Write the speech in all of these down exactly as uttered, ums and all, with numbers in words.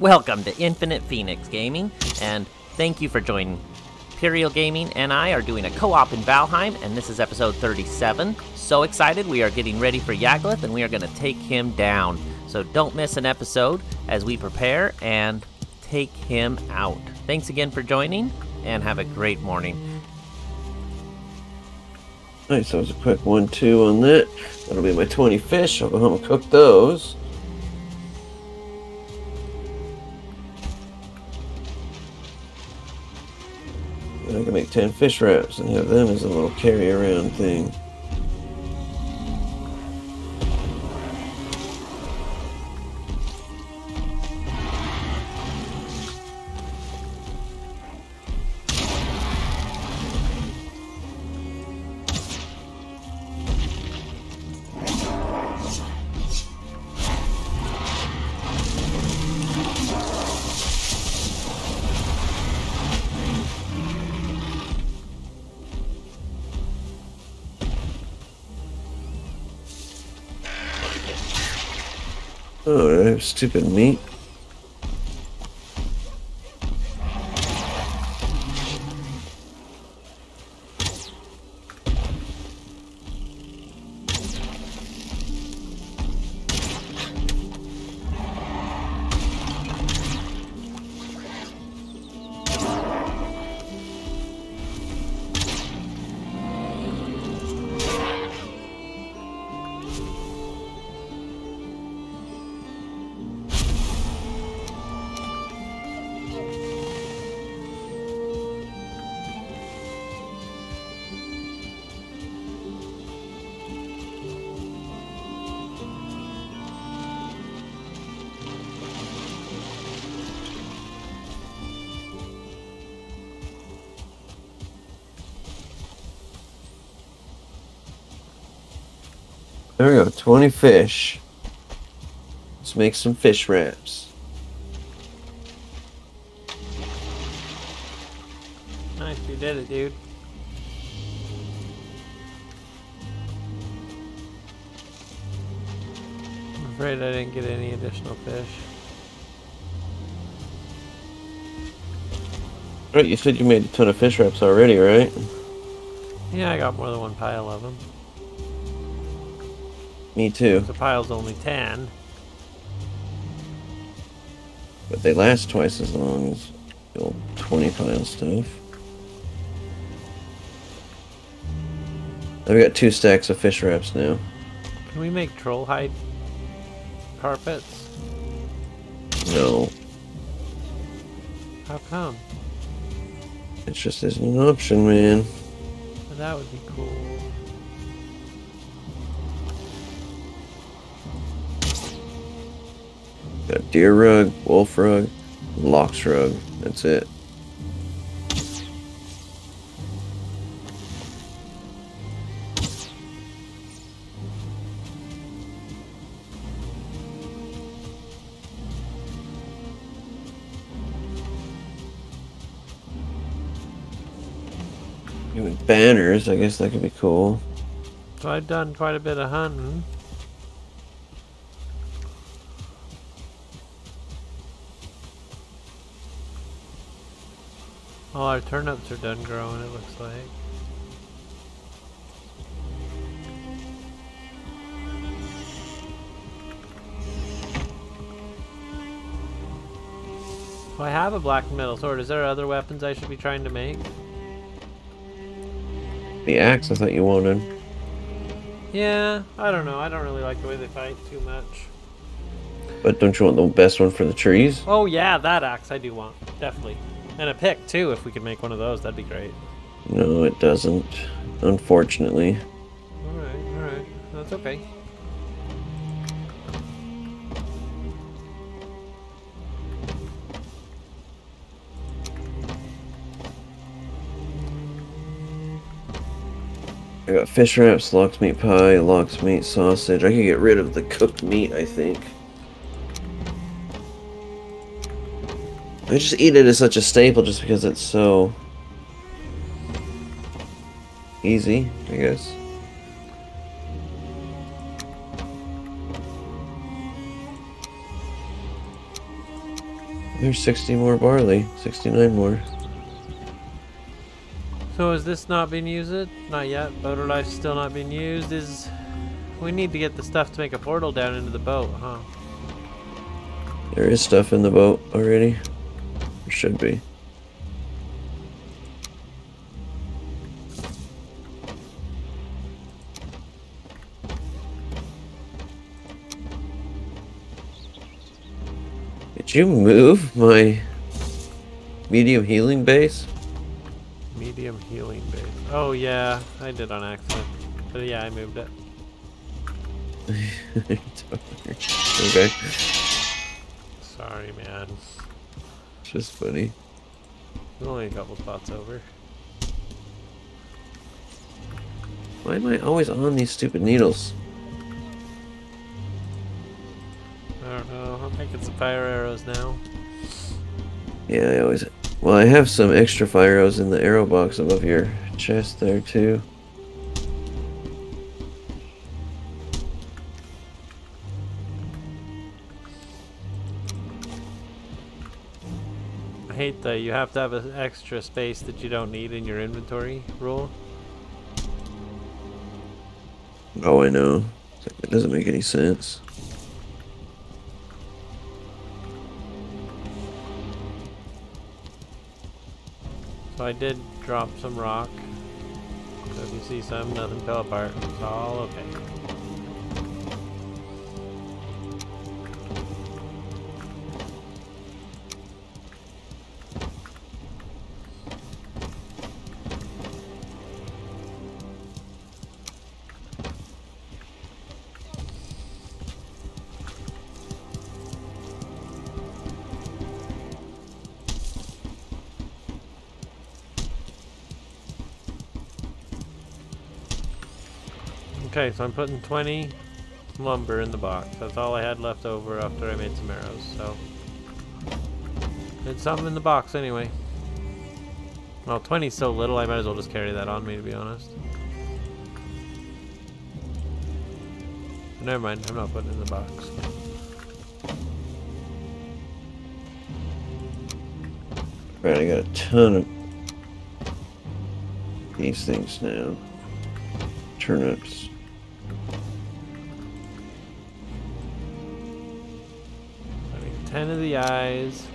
Welcome to Infinite Phoenix Gaming, and thank you for joining. Pyriel Gaming and I are doing a co-op in Valheim, and this is episode thirty-seven. So excited, we are getting ready for Yagluth, and we are going to take him down. So don't miss an episode as we prepare and take him out. Thanks again for joining, and have a great morning. Nice, that was a quick one two on that. That'll be my twenty fish. I'll go home and cook those. I can make ten fish wraps and have them as a little carry around thing. Alright, stupid meat. There we go, twenty fish. Let's make some fish wraps. Nice, you did it, dude. I'm afraid I didn't get any additional fish. Right, you said you made a ton of fish wraps already, right? Yeah, I got more than one pile of them. Me too. The pile's only ten. But they last twice as long as the old twenty pile stuff. I've got two stacks of fish wraps now. Can we make troll hide carpets? No. How come? It just isn't an option, man. Well, that would be cool. Got deer rug, wolf rug, lox rug. That's it. Even banners, I guess that could be cool. So I've done quite a bit of hunting. All our turnips are done growing, it looks like. Well, I have a black metal sword. Is there other weapons I should be trying to make? The axe I thought you wanted. Yeah, I don't know. I don't really like the way they fight too much. But don't you want the best one for the trees? Oh yeah, that axe I do want. Definitely. And a pick, too, if we could make one of those, that'd be great. No, it doesn't, unfortunately. Alright, alright. That's okay. I got fish wraps, lox meat pie, lox meat sausage. I could get rid of the cooked meat, I think. I just eat it as such a staple just because it's so easy, I guess. There's sixty more barley, sixty-nine more. So is this not being used? Not yet. Boater life's still not being used. Is we need to get the stuff to make a portal down into the boat, huh? There is stuff in the boat already. There should be. Did you move my medium healing base? Medium healing base. Oh yeah, I did on accident. But yeah, I moved it. Okay. Sorry, man. It's just funny. There's only a couple spots over. Why am I always on these stupid needles? I don't know. I'm making some fire arrows now. Yeah, I always... Well, I have some extra fire arrows in the arrow box above your chest there, too. I hate that you have to have an extra space that you don't need in your inventory rule. Oh, I know. It doesn't make any sense. So I did drop some rock, so if you see some, nothing fell apart, it's all okay. Okay, so I'm putting twenty lumber in the box. That's all I had left over after I made some arrows, so. It's something in the box anyway. Well, twenty's so little, I might as well just carry that on me, to be honest. Never mind, I'm not putting it in the box. Alright, I got a ton of these things now. Turnips. ten of the eyes,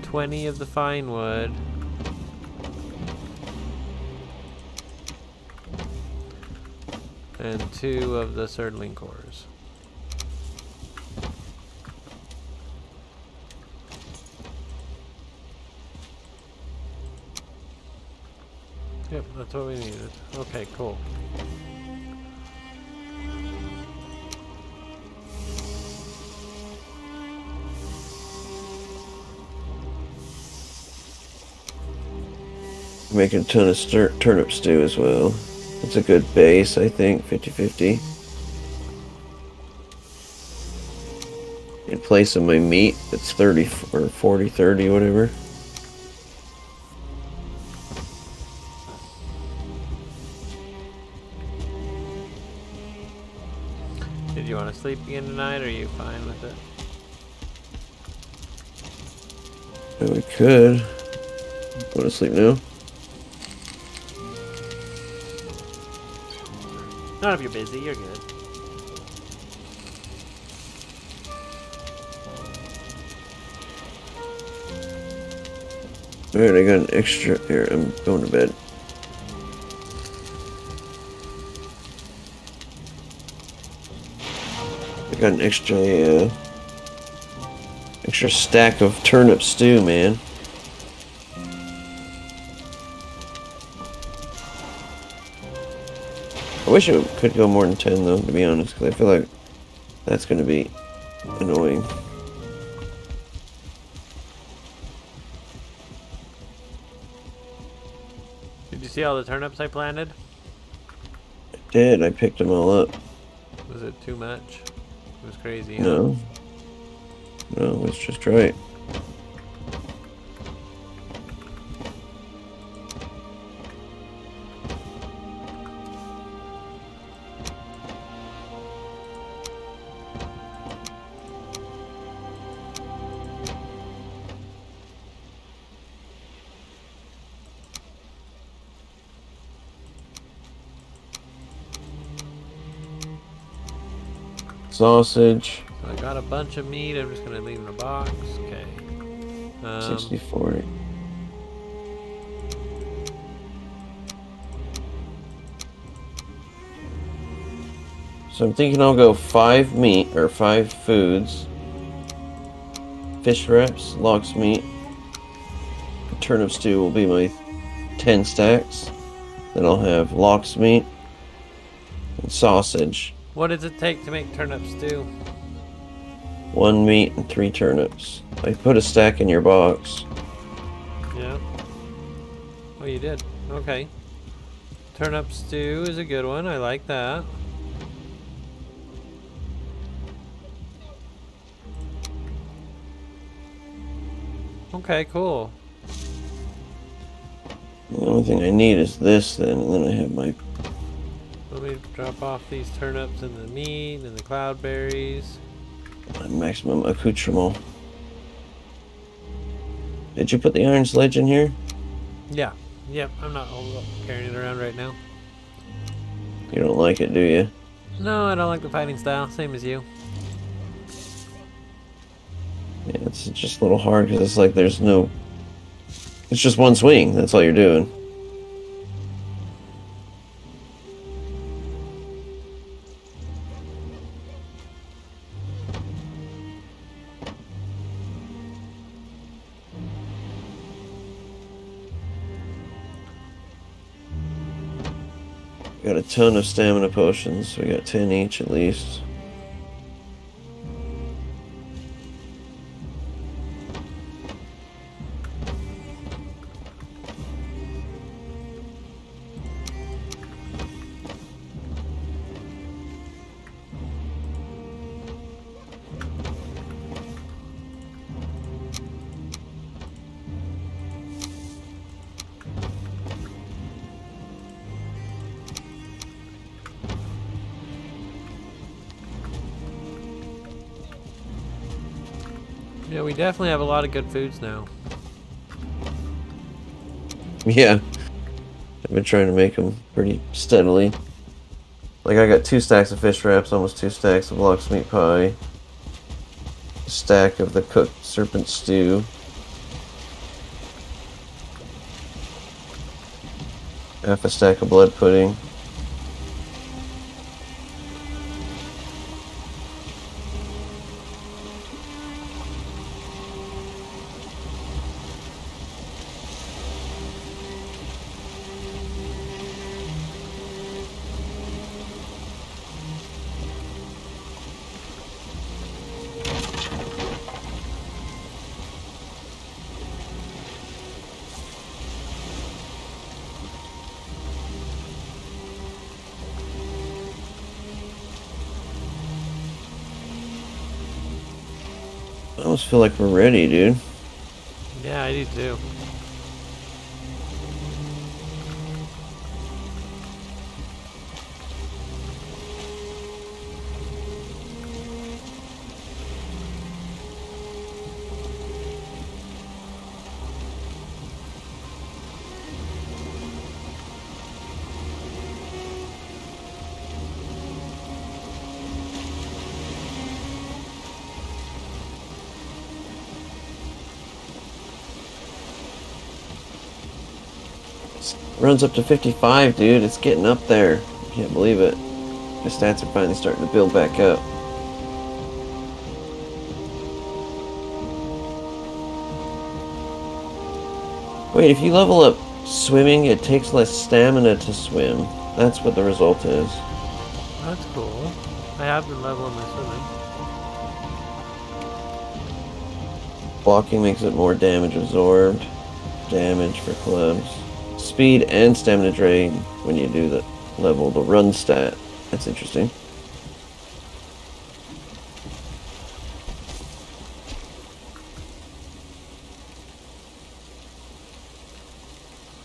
twenty of the fine wood, and two of the curdling cores. Yep, that's what we needed. Okay, cool. Making a ton of turnip stew as well. That's a good base, I think, fifty fifty. In place of my meat, it's thirty or forty thirty, whatever. Did you want to sleep again tonight, or are you fine with it? We could. Go to sleep now. Not if you're busy, you're good. Alright, I got an extra here. I'm going to bed. I got an extra, uh, extra stack of turnip stew, man. I wish it could go more than ten, though, to be honest, because I feel like that's going to be annoying. Did you see all the turnips I planted? I did. I picked them all up. Was it too much? It was crazy. No. Huh? No, it was just right. sausage. I got a bunch of meat. I'm just gonna leave in a box. Okay. Um, sixty forty. So I'm thinking I'll go five meat or five foods. Fish wraps, lox meat, turnip stew will be my ten stacks. Then I'll have lox meat and sausage. What does it take to make turnip stew? One meat and three turnips. I put a stack in your box. Yeah. Oh, you did. Okay. Turnip stew is a good one. I like that. Okay, cool. The only thing I need is this, then, and then I have my... Let me drop off these turnips and the meat and the cloudberries. My maximum accoutrement. Did you put the iron sledge in here? Yeah. Yep, I'm not carrying it around right now. You don't like it, do you? No, I don't like the fighting style. Same as you. Yeah, it's just a little hard because it's like there's no... It's just one swing. That's all you're doing. Got a ton of stamina potions. We got ten each at least. Yeah, we definitely have a lot of good foods now. Yeah. I've been trying to make them pretty steadily. Like, I got two stacks of fish wraps, almost two stacks of lox meat pie, a stack of the cooked serpent stew. Half a stack of blood pudding. I almost feel like we're ready, dude. Yeah, I do too. Runs up to fifty-five, dude. It's getting up there. I can't believe it. The stats are finally starting to build back up. Wait, if you level up swimming, it takes less stamina to swim. That's what the result is. That's cool. I have been leveling my swimming. Blocking makes it more damage absorbed. Damage for clubs. Speed and stamina drain when you do the level, the run stat. That's interesting.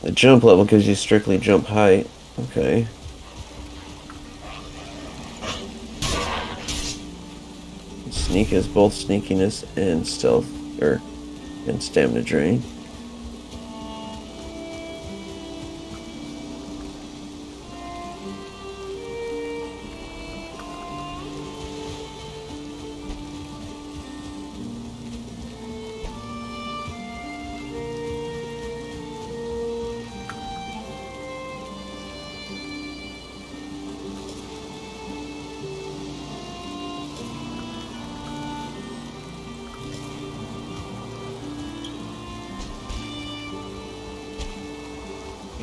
The jump level gives you strictly jump height. Okay. Sneak is both sneakiness and stealth, or and stamina drain.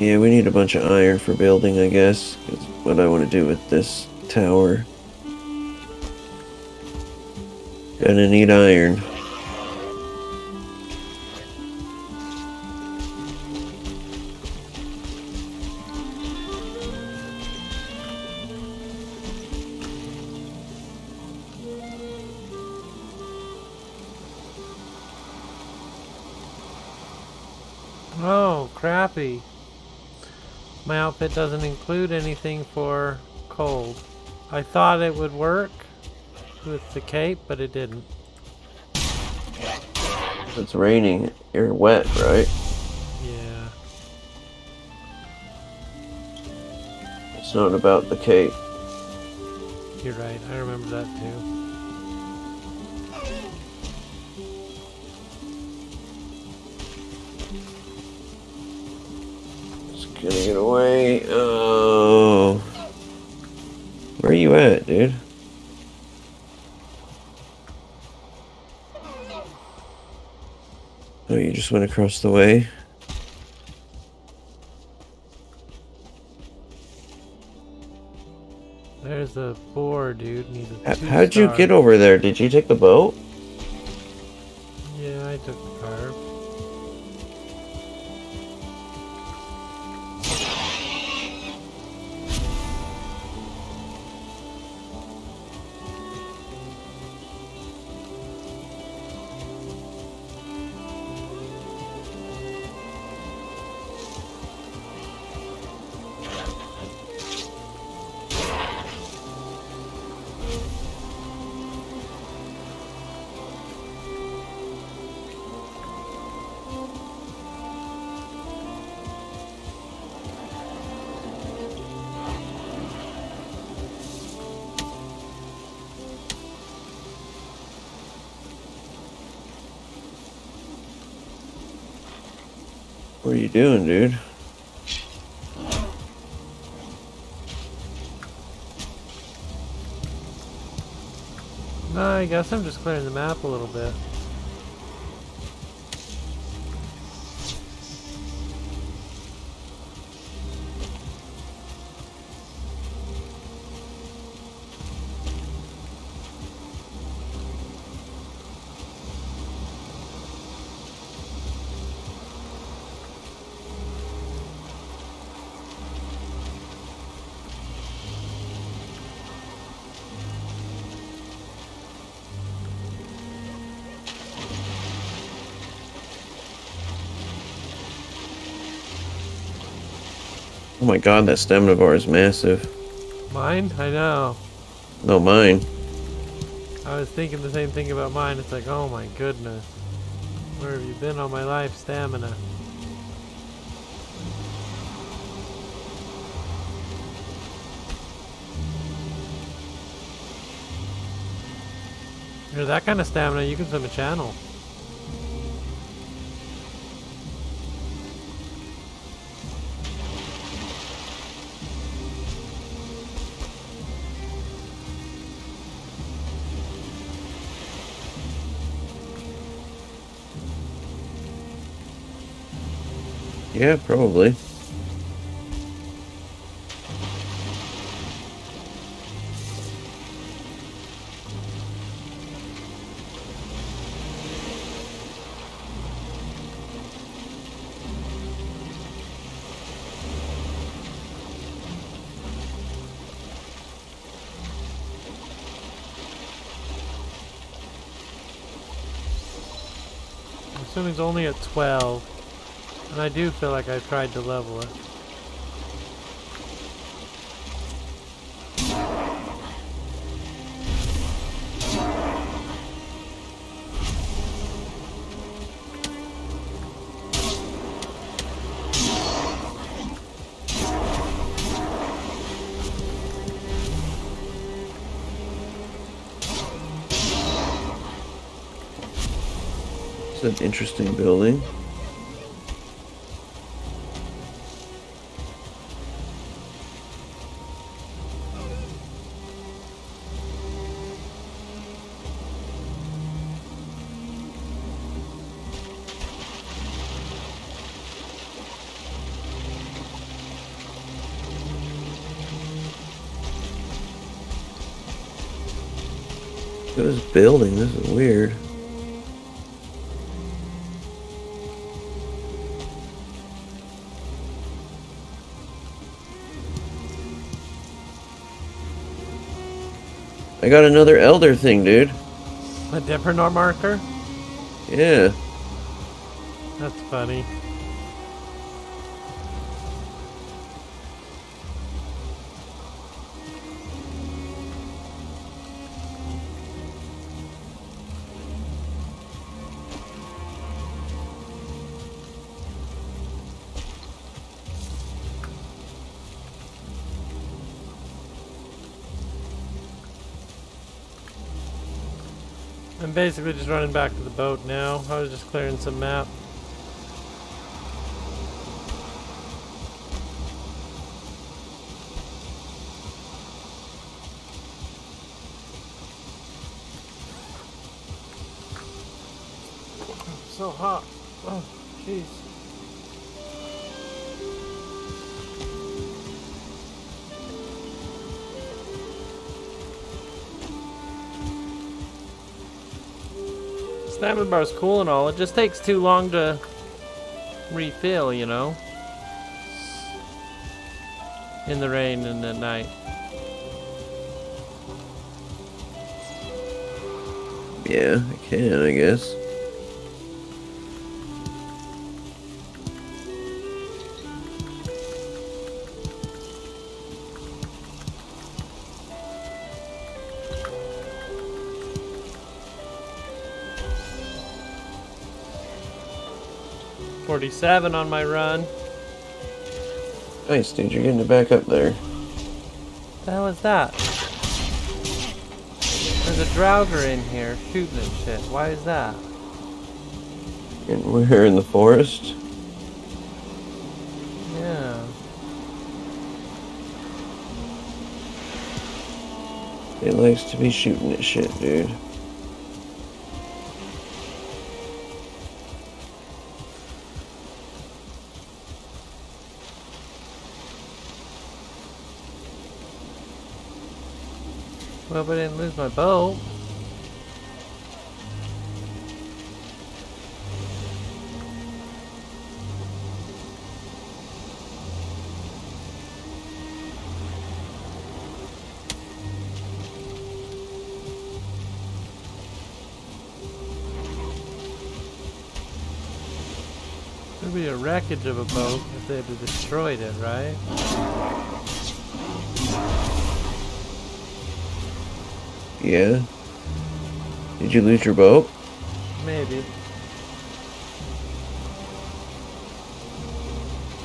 Yeah, we need a bunch of iron for building, I guess. That's what I want to do with this tower. Gonna need iron. Oh, crappy. My outfit doesn't include anything for cold. I thought it would work with the cape, but it didn't. It's raining. You're wet, right? Yeah. It's not about the cape. You're right. I remember that too. Gonna get away. Oh, where are you at, dude? Oh, you just went across the way. There's a boar, dude. A How'd you get over there? Did you take the boat? Yeah, I took the car. What are you doing, dude? No, I guess I'm just clearing the map a little bit. Oh my god, that stamina bar is massive. Mine? I know. No, mine. I was thinking the same thing about mine. It's like, oh my goodness. Where have you been all my life, stamina? You're that kind of stamina, you can swim a channel. Yeah, probably. I'm assuming it's only at twelve. And I do feel like I've tried to level it. It's an interesting building. Look at this building, this is weird. I got another elder thing, dude. A different marker? Yeah. That's funny. I'm basically just running back to the boat now. I was just clearing some map. It's so hot. Oh, jeez. Diamond bar's cool and all, it just takes too long to refill, you know? In the rain and at night. Yeah, I can, I guess. forty-seven on my run. Nice, dude. You're getting it back up there. What the hell is that? There's a drowger in here shooting at shit. Why is that? And we're here in the forest. Yeah. It likes to be shooting at shit, dude. Well, but I didn't lose my bow. There'd be a wreckage of a boat if they had destroyed it, right? Yeah. Did you lose your boat? Maybe.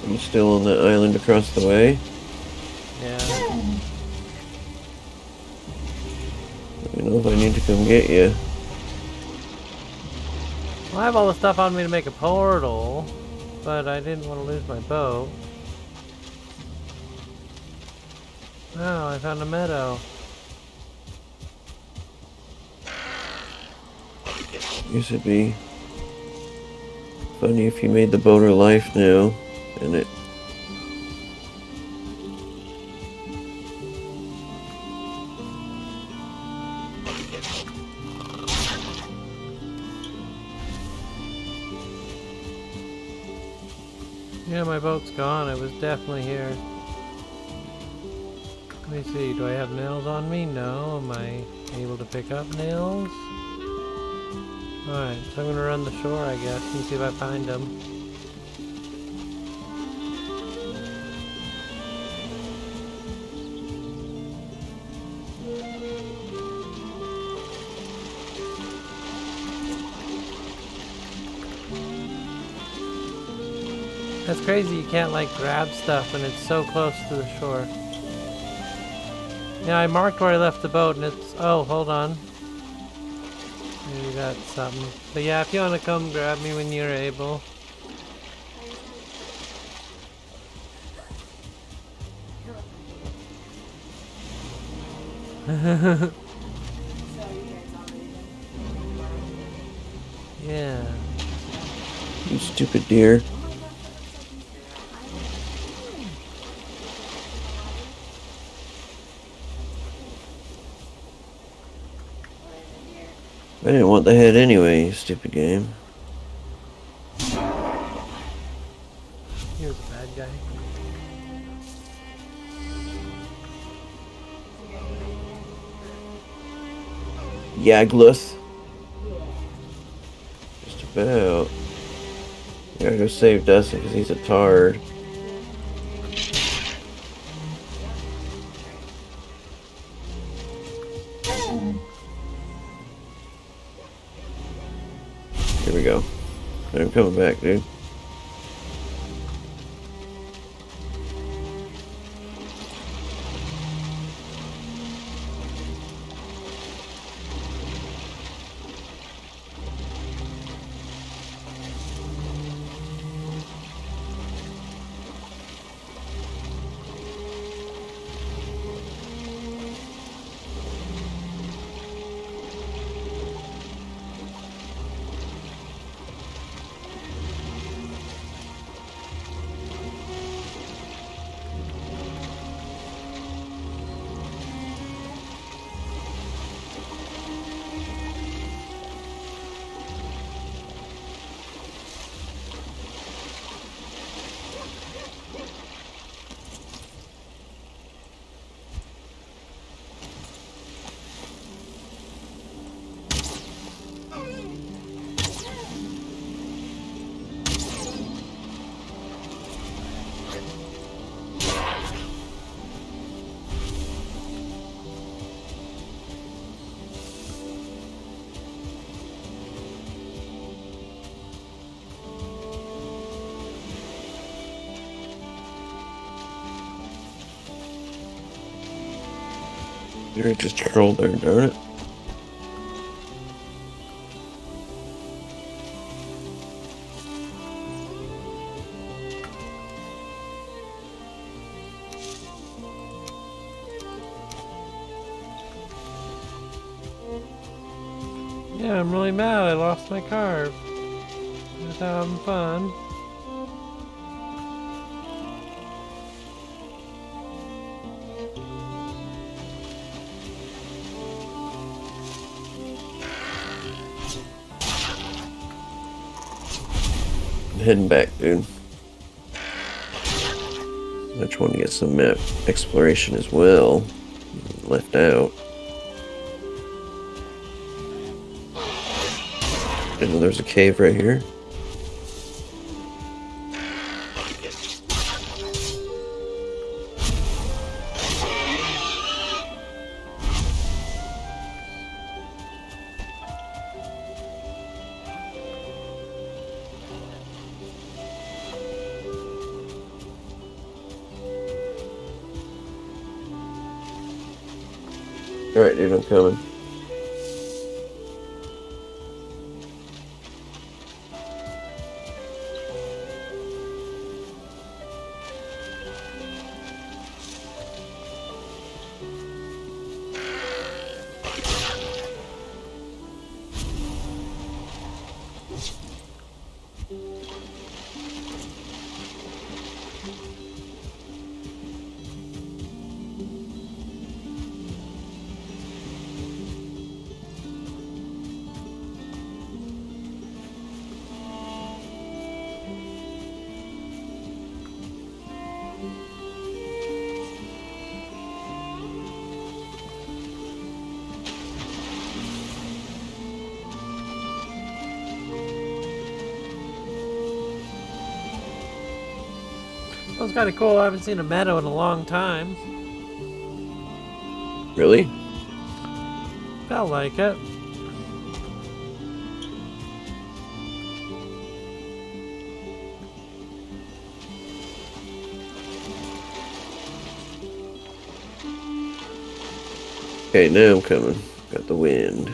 Are you still on the island across the way? Yeah. I don't know if I need to come get you. Well, I have all the stuff on me to make a portal, but I didn't want to lose my boat. Oh, I found a meadow. Guess it'd be funny if you made the boat her life now, and it yeah, my boat's gone. It was definitely here. Let me see. Do I have nails on me? No. Am I able to pick up nails? Alright, so I'm gonna run the shore, I guess, and see if I find them. That's crazy, you can't like grab stuff when it's so close to the shore. Yeah, I marked where I left the boat and it's... oh, hold on. Maybe that's something. But yeah, if you want to come grab me when you're able. Yeah. You stupid deer. I didn't want the head anyway, you stupid game. You're the bad guy. Yagluth. Just about. Yeah, who saved us because he's a tard. Here we go. I'm coming back, dude. You're just trolled there, darn it. Yeah, I'm really mad I lost my car. I was having fun. Heading back, dude. I just want to get some map exploration as well. Left out. I know there's a cave right here. Alright, dude, I'm coming. That was kind of cool. I haven't seen a meadow in a long time. Really? Felt like it. Okay, now I'm coming. Got the wind.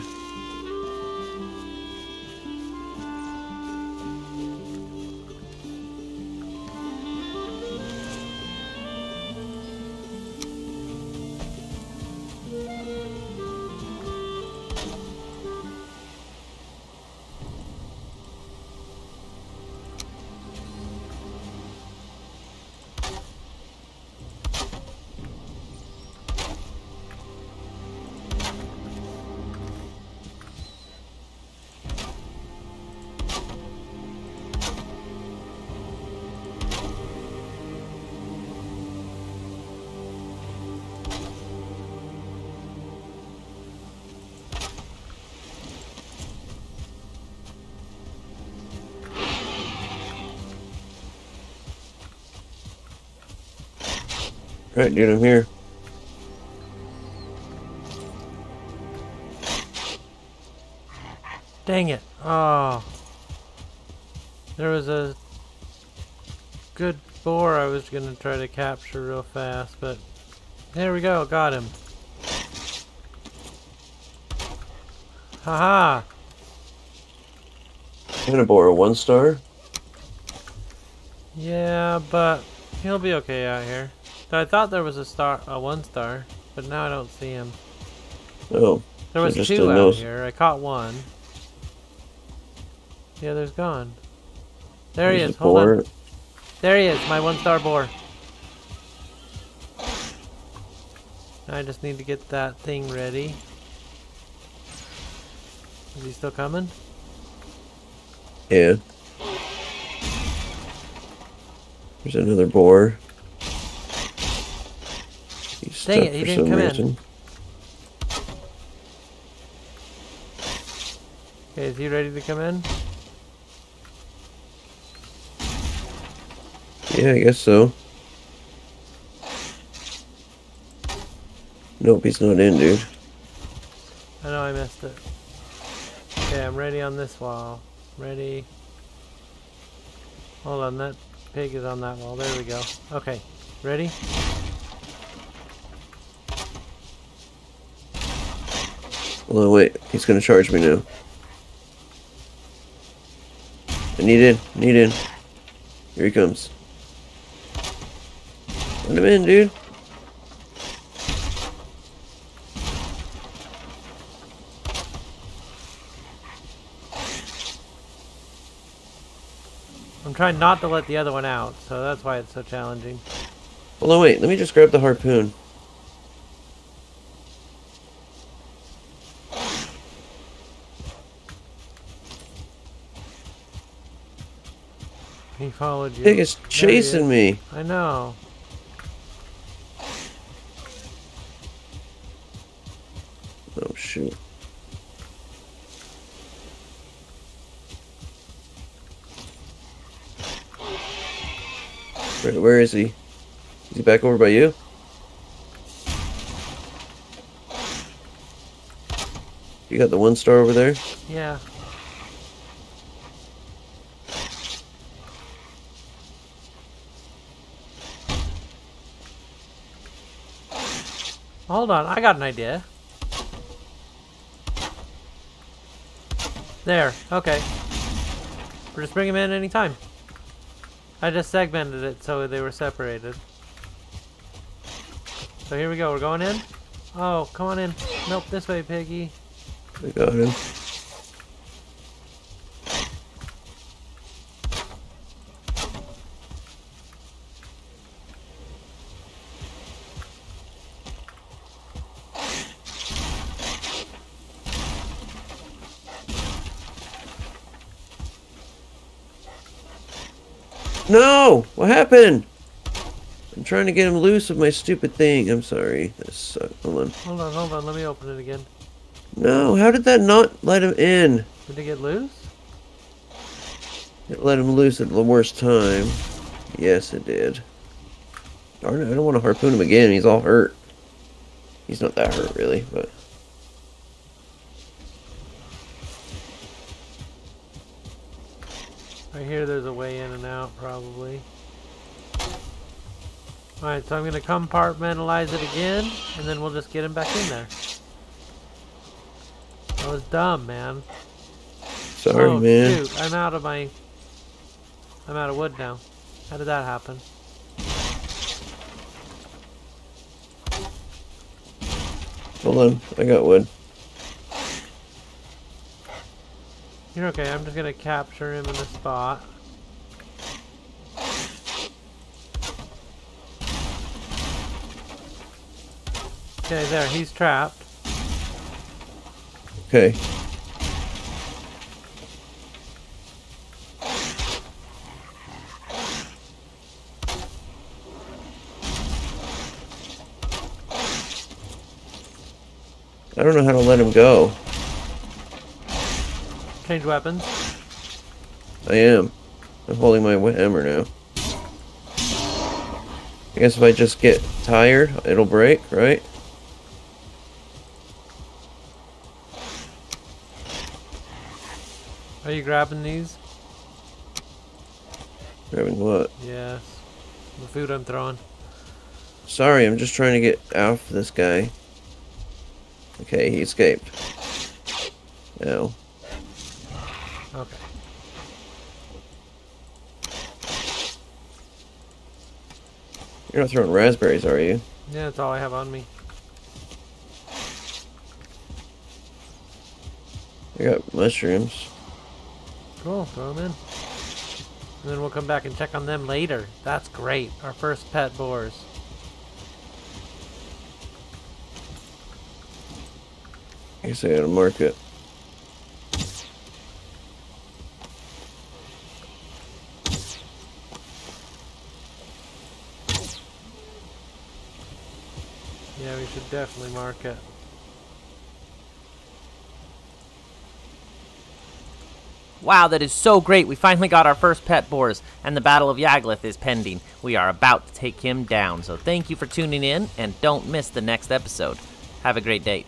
Right, dude, I'm here. Dang it. Oh. There was a good boar I was going to try to capture real fast, but there we go. Got him. Haha. I'm going to borrow one star. Yeah, but he'll be okay out here. I thought there was a star, a one star, but now I don't see him. Oh. There was two out those. here. I caught one. The other's gone. There There's he is. Hold boar. on. There he is. My one star boar. I just need to get that thing ready. Is he still coming? Yeah. There's another boar. He's Dang it, he didn't come reason. in. Okay, is he ready to come in? Yeah, I guess so. Nope, he's not in, dude. I know I missed it. Okay, I'm ready on this wall. Ready. Hold on, that pig is on that wall. There we go. Okay, ready? Oh wait, he's gonna charge me now. I need in, I need in. Here he comes. Let him in, dude. I'm trying not to let the other one out, so that's why it's so challenging. Hold on, wait, let me just grab the harpoon. He followed you. Pig is chasing me. I know. Oh shoot. Where, where is he? Is he back over by you? You got the one star over there? Yeah. Hold on, I got an idea. There, okay. We'll just bring them in anytime. I just segmented it so they were separated. So here we go, we're going in. Oh, come on in. Nope, this way, piggy. We got him. No! What happened? I'm trying to get him loose with my stupid thing. I'm sorry. That sucked. Hold on. Hold on, hold on. Let me open it again. No, how did that not let him in? Did it get loose? It let him loose at the worst time. Yes, it did. Darn it, I don't want to harpoon him again. He's all hurt. He's not that hurt, really, but... I hear there's a way in and out, probably. Alright, so I'm going to compartmentalize it again, and then we'll just get him back in there. That was dumb, man. Sorry, oh, man. Shoot, I'm out of my... I'm out of wood now. How did that happen? Hold on, I got wood. You're okay, I'm just gonna capture him in a spot. Okay, there, he's trapped. Okay. I don't know how to let him go. Change weapons. I am. I'm holding my hammer now. I guess if I just get tired, it'll break, right? Are you grabbing these? Grabbing what? Yeah, the food I'm throwing. Sorry, I'm just trying to get out of this guy. Okay, he escaped. No. Okay. You're not throwing raspberries, are you? Yeah, that's all I have on me. I got mushrooms. Cool, throw them in. And then we'll come back and check on them later. That's great. Our first pet boars. I guess I gotta mark it. Yeah, we should definitely mark it. Wow, that is so great. We finally got our first pet boars, and the Battle of Yagluth is pending. We are about to take him down, so thank you for tuning in, and don't miss the next episode. Have a great day.